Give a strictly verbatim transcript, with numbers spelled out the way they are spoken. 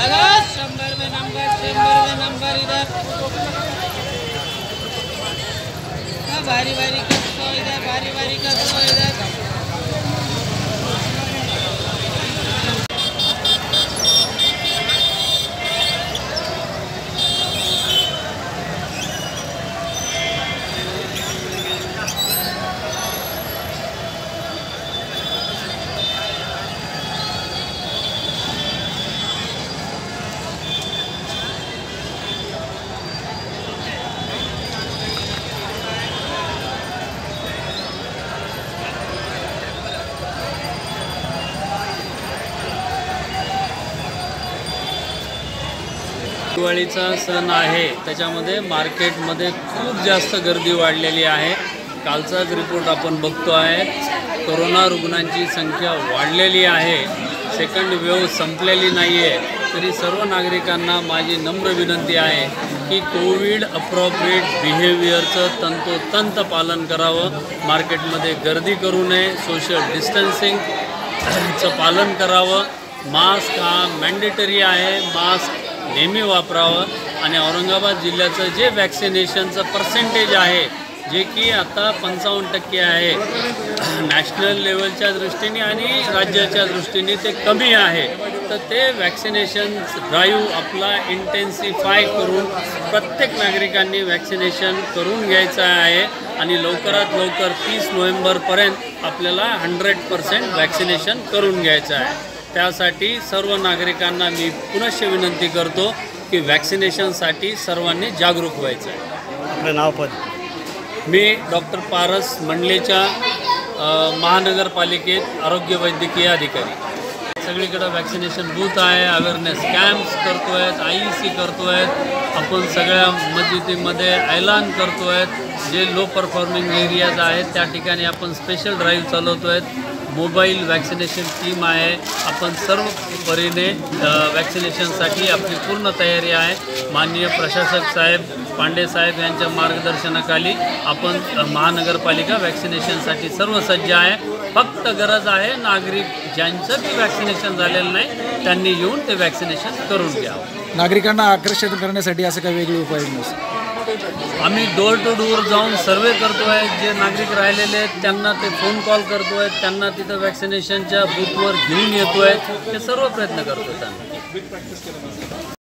लगा शंबर में नंबर शंबर में नंबर इधर बारी बारी कसो इधर बारी बारी कसो इधर दिवाळीचा सण आहे त्याच्यामध्ये मार्केटमध्ये खूप जास्त गर्दी वाढलेली आहे। कालचाच रिपोर्ट आपण बघतो आहे, कोरोना रुग्णांची संख्या वाढलेली आहे। सेकंड वेव संपलेली नाही आहे, तरी सर्व नागरिकांना माझी नम्र विनंती आहे की कोविड अप्रोप्रिएट बिहेवियरचं तंतोतंत पालन करावं, मार्केटमध्ये गर्दी करू नये, सोशल डिस्टन्सिंगचं पालन करावं। मास्क हा मॅन्डेटरी आहे, मास्क नेहमी वापरावं। आणि औरंगाबाद जिल्ह्याचं जे वैक्सीनेशनचं पर्सेंटेज आहे जे की आता पंचावन्न टक्के आहे, नॅशनल लेवलच्या दृष्टीने आणि राज्याच्या दृष्टीने ते कमी आहे। तर ते वैक्सीनेशन ड्राईव्ह आपला इंटेन्सिफाय करून प्रत्येक नागरिकांनी वैक्सीनेशन करून घ्यायचं आहे आणि लवकरात लवकर तीस नोव्हेंबरपर्यंत आपल्याला हंड्रेड पर्सेंट वैक्सीनेशन करून घ्यायचं आहे। त्यासाठी सर्व नागरिकांना मी पुनश्च विनंती करतो की वैक्सीनेशनसाठी सर्वांनी जागरूक व्हायचं आहे। आपलं नाव पद? मी डॉक्टर पारस मंडलेच्या महानगरपालिकेत आरोग्य वैद्यकीय अधिकारी। सगळीकडे वैक्सीनेशन बूथ आहे, अवेअरनेस कॅम्प्स करतो आहेत, आई सी करतो आहेत, आपण सगळ्या मस्जिदीमध्ये ऐलान करतो आहेत। जे लो परफॉर्मिंग एरियाज आहेत त्या ठिकाणी आपण स्पेशल ड्राईव्ह चालवतो आहेत। मोबाईल वैक्सीनेशन टीम आहे, आपण सर्व परीने वैक्सीनेशनसाठी आपली पूर्ण तयारी आहे। माननीय प्रशासक साहेब पांडे साहेब यांच्या मार्गदर्शनाखाली आपण महानगरपालिका वैक्सीनेशनसाठी सर्व सज्ज आहे। फक्त गरज आहे नागरिक ज्यांचं की वैक्सीनेशन झालेलं नाही त्यांनी येऊन ते वैक्सीनेशन करून घ्यावं। नागरिकांना आकर्षित करण्यासाठी असं काही वेगळे उपाय आम्ही डोर टू डोर जाऊन सर्वे करतो आहे। जे नागरिक राहिलेले आहेत त्यांना ते फोन कॉल करतो आहेत, त्यांना तिथं वैक्सिनेशनच्या बूथवर घेऊन येतो आहेत, ते सर्व प्रयत्न करतो आहेत।